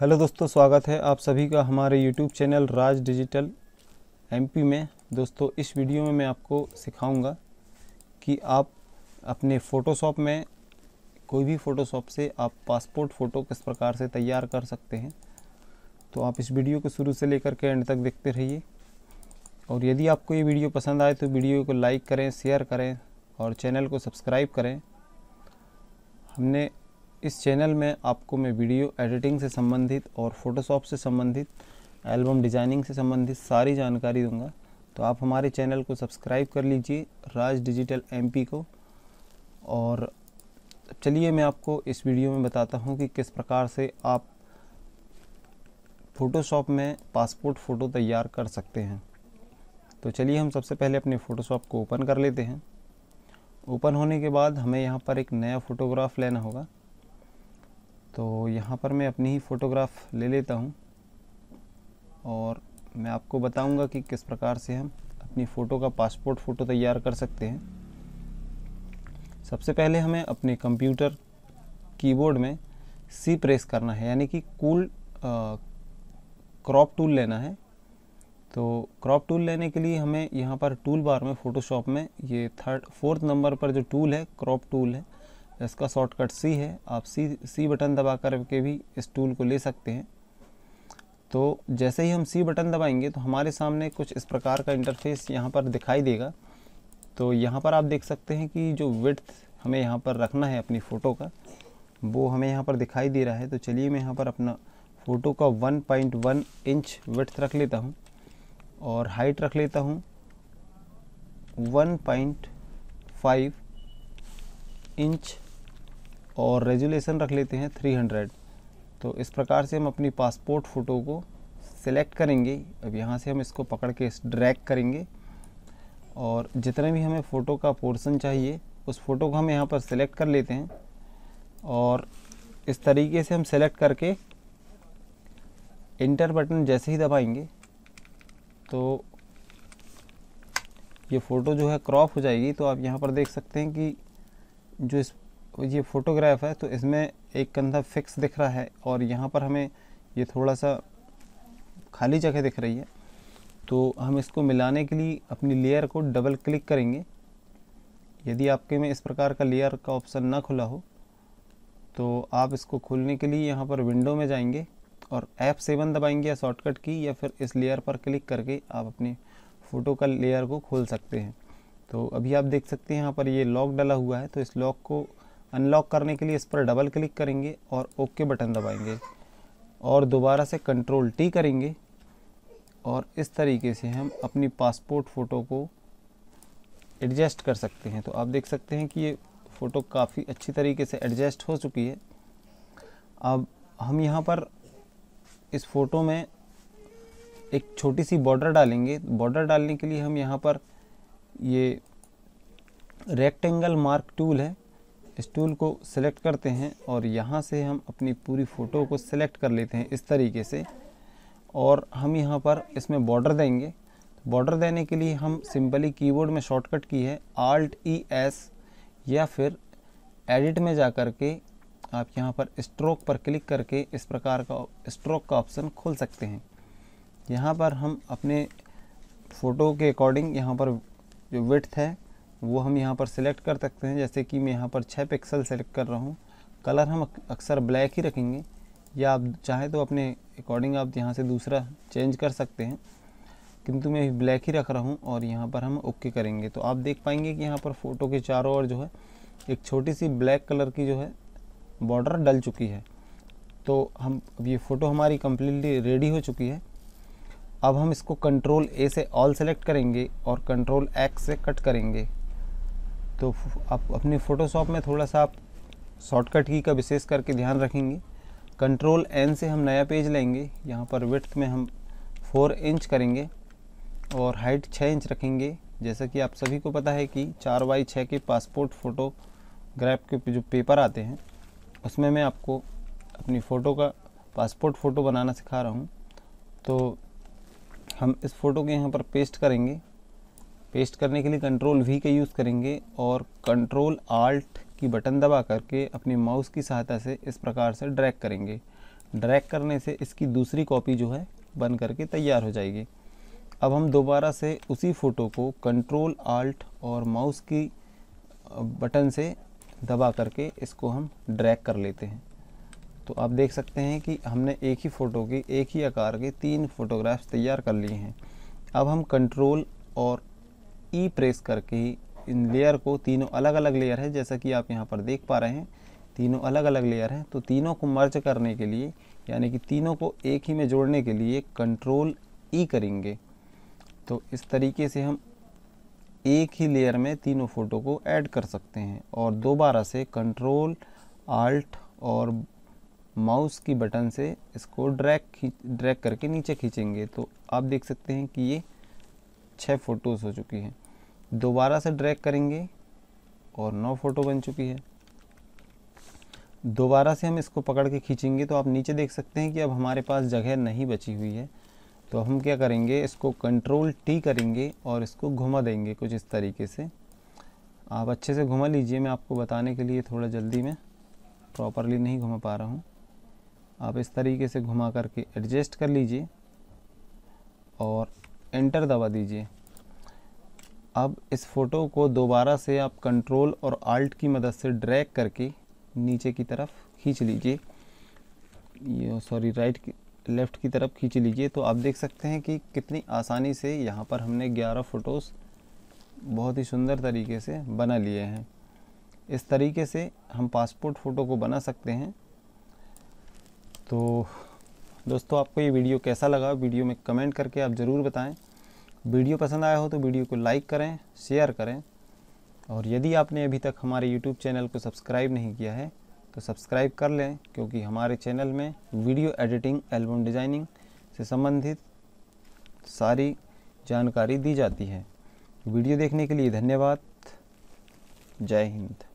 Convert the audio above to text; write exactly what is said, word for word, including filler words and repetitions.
Hello दोस्तों, स्वागत है आप सभी का हमारे YouTube channel Raj digital MP में। दोस्तों, इस वीडियो में मैं आपको सिखाऊंगा कि आप अपने फ़ोटोशॉप में, कोई भी फ़ोटोशॉप से आप पासपोर्ट फ़ोटो किस प्रकार से तैयार कर सकते हैं। तो आप इस वीडियो को शुरू से लेकर के एंड तक देखते रहिए, और यदि आपको ये वीडियो पसंद आए तो वीडियो को लाइक करें, शेयर करें और चैनल को सब्सक्राइब करें। हमने इस चैनल में आपको मैं वीडियो एडिटिंग से संबंधित और फ़ोटोशॉप से संबंधित, एल्बम डिज़ाइनिंग से संबंधित सारी जानकारी दूंगा। तो आप हमारे चैनल को सब्सक्राइब कर लीजिए, राज डिजिटल एमपी को। और चलिए मैं आपको इस वीडियो में बताता हूं कि किस प्रकार से आप फ़ोटोशॉप में पासपोर्ट फ़ोटो तैयार कर सकते हैं। तो चलिए हम सबसे पहले अपने फ़ोटोशॉप को ओपन कर लेते हैं। ओपन होने के बाद हमें यहाँ पर एक नया फ़ोटोग्राफ लेना होगा। तो यहाँ पर मैं अपनी ही फ़ोटोग्राफ ले लेता हूँ और मैं आपको बताऊँगा कि किस प्रकार से हम अपनी फ़ोटो का पासपोर्ट फ़ोटो तैयार कर सकते हैं। सबसे पहले हमें अपने कंप्यूटर कीबोर्ड में सी प्रेस करना है, यानी कि कूल क्रॉप टूल लेना है। तो क्रॉप टूल लेने के लिए हमें यहाँ पर टूल बार में फ़ोटोशॉप में ये थर्ड फोर्थ नंबर पर जो टूल है, क्रॉप टूल है, इसका शॉर्टकट सी है। आप सी सी बटन दबा करके भी इस टूल को ले सकते हैं। तो जैसे ही हम सी बटन दबाएंगे तो हमारे सामने कुछ इस प्रकार का इंटरफेस यहाँ पर दिखाई देगा। तो यहाँ पर आप देख सकते हैं कि जो विड्थ हमें यहाँ पर रखना है अपनी फ़ोटो का, वो हमें यहाँ पर दिखाई दे रहा है। तो चलिए मैं यहाँ पर अपना फ़ोटो का one point one inch width रख लेता हूँ और हाइट रख लेता हूँ वन पॉइंट फाइव इंच और रेजुलेशन रख लेते हैं तीन सौ। तो इस प्रकार से हम अपनी पासपोर्ट फ़ोटो को सिलेक्ट करेंगे। अब यहाँ से हम इसको पकड़ के ड्रैग करेंगे और जितने भी हमें फ़ोटो का पोर्शन चाहिए उस फ़ोटो को हम यहाँ पर सिलेक्ट कर लेते हैं। और इस तरीके से हम सिलेक्ट करके इंटर बटन जैसे ही दबाएंगे तो ये फ़ोटो जो है क्रॉप हो जाएगी। तो आप यहाँ पर देख सकते हैं कि जो इस ये फ़ोटोग्राफ है तो इसमें एक कंधा फिक्स दिख रहा है और यहाँ पर हमें ये थोड़ा सा खाली जगह दिख रही है। तो हम इसको मिलाने के लिए अपनी लेयर को डबल क्लिक करेंगे। यदि आपके में इस प्रकार का लेयर का ऑप्शन ना खुला हो तो आप इसको खोलने के लिए यहाँ पर विंडो में जाएंगे और एफ सेवन दबाएंगे या शॉर्टकट की, या फिर इस लेयर पर क्लिक करके आप अपनी फ़ोटो का लेयर को खोल सकते हैं। तो अभी आप देख सकते हैं यहाँ पर ये लॉक डला हुआ है। तो इस लॉक को अनलॉक करने के लिए इस पर डबल क्लिक करेंगे और ओके बटन दबाएंगे और दोबारा से कंट्रोल टी करेंगे। और इस तरीके से हम अपनी पासपोर्ट फ़ोटो को एडजस्ट कर सकते हैं। तो आप देख सकते हैं कि ये फ़ोटो काफ़ी अच्छी तरीके से एडजस्ट हो चुकी है। अब हम यहाँ पर इस फ़ोटो में एक छोटी सी बॉर्डर डालेंगे। बॉर्डर डालने के लिए हम यहाँ पर ये रेक्टेंगल मार्क टूल है, इस टूल को सिलेक्ट करते हैं और यहाँ से हम अपनी पूरी फ़ोटो को सिलेक्ट कर लेते हैं इस तरीके से। और हम यहाँ पर इसमें बॉर्डर देंगे। बॉर्डर देने के लिए हम सिंपली कीबोर्ड में शॉर्टकट की है आल्ट ई एस, या फिर एडिट में जा कर के आप यहाँ पर स्ट्रोक पर क्लिक करके इस प्रकार का स्ट्रोक का ऑप्शन खोल सकते हैं। यहाँ पर हम अपने फ़ोटो के अकॉर्डिंग यहाँ पर जो विड्थ है वो हम यहाँ पर सिलेक्ट कर सकते हैं। जैसे कि मैं यहाँ पर छः पिक्सल सेलेक्ट कर रहा हूँ। कलर हम अक्सर ब्लैक ही रखेंगे, या आप चाहे तो अपने अकॉर्डिंग आप यहाँ से दूसरा चेंज कर सकते हैं, किंतु मैं ब्लैक ही रख रहा हूँ। और यहाँ पर हम ओके करेंगे तो आप देख पाएंगे कि यहाँ पर फ़ोटो के चारों ओर जो है एक छोटी सी ब्लैक कलर की जो है बॉर्डर डल चुकी है। तो हम ये फ़ोटो हमारी कम्प्लीटली रेडी हो चुकी है। अब हम इसको कंट्रोल ए से ऑल सेलेक्ट करेंगे और कंट्रोल एक्स से कट करेंगे। तो आप अपने फ़ोटोशॉप में थोड़ा सा आप शॉर्टकट की का विशेष करके ध्यान रखेंगे। कंट्रोल एन से हम नया पेज लेंगे। यहाँ पर विड्थ में हम फोर इंच करेंगे और हाइट छः इंच रखेंगे। जैसा कि आप सभी को पता है कि चार बाई छः के पासपोर्ट फ़ोटोग्राफ के जो पेपर आते हैं उसमें मैं आपको अपनी फ़ोटो का पासपोर्ट फ़ोटो बनाना सिखा रहा हूँ। तो हम इस फ़ोटो के यहाँ पर पेस्ट करेंगे। पेस्ट करने के लिए कंट्रोल वी का यूज़ करेंगे और कंट्रोल आल्ट की बटन दबा करके अपने माउस की सहायता से इस प्रकार से ड्रैग करेंगे। ड्रैग करने से इसकी दूसरी कॉपी जो है बन करके तैयार हो जाएगी। अब हम दोबारा से उसी फ़ोटो को कंट्रोल आल्ट और माउस की बटन से दबा करके इसको हम ड्रैग कर लेते हैं। तो आप देख सकते हैं कि हमने एक ही फ़ोटो की, एक ही आकार के तीन फ़ोटोग्राफ्स तैयार कर लिए हैं। अब हम कंट्रोल और ई प्रेस करके इन लेयर को, तीनों अलग अलग लेयर है जैसा कि आप यहाँ पर देख पा रहे हैं, तीनों अलग अलग लेयर हैं, तो तीनों को मर्ज करने के लिए यानी कि तीनों को एक ही में जोड़ने के लिए कंट्रोल ई करेंगे। तो इस तरीके से हम एक ही लेयर में तीनों फ़ोटो को ऐड कर सकते हैं। और दोबारा से कंट्रोल आल्ट और माउस की बटन से इसको ड्रैग ड्रैग करके नीचे खींचेंगे। तो आप देख सकते हैं कि ये छः फ़ोटोज़ हो चुकी हैं। दोबारा से ड्रैग करेंगे और नौ फ़ोटो बन चुकी है। दोबारा से हम इसको पकड़ के खींचेंगे तो आप नीचे देख सकते हैं कि अब हमारे पास जगह नहीं बची हुई है। तो हम क्या करेंगे, इसको कंट्रोल टी करेंगे और इसको घुमा देंगे कुछ इस तरीके से। आप अच्छे से घुमा लीजिए, मैं आपको बताने के लिए थोड़ा जल्दी में प्रॉपरली नहीं घुमा पा रहा हूँ। आप इस तरीके से घुमा करके एडजस्ट कर लीजिए और एंटर दबा दीजिए। अब इस फ़ोटो को दोबारा से आप कंट्रोल और आल्ट की मदद से ड्रैग करके नीचे की तरफ खींच लीजिए, ये सॉरी राइट की लेफ़्ट की तरफ खींच लीजिए। तो आप देख सकते हैं कि कितनी आसानी से यहाँ पर हमने ग्यारह फ़ोटोज़ बहुत ही सुंदर तरीके से बना लिए हैं। इस तरीके से हम पासपोर्ट फ़ोटो को बना सकते हैं। तो दोस्तों, आपको ये वीडियो कैसा लगा, वीडियो में कमेंट करके आप ज़रूर बताएं। वीडियो पसंद आया हो तो वीडियो को लाइक करें, शेयर करें, और यदि आपने अभी तक हमारे यूट्यूब चैनल को सब्सक्राइब नहीं किया है तो सब्सक्राइब कर लें, क्योंकि हमारे चैनल में वीडियो एडिटिंग, एल्बम डिज़ाइनिंग से संबंधित सारी जानकारी दी जाती है। वीडियो देखने के लिए धन्यवाद। जय हिंद।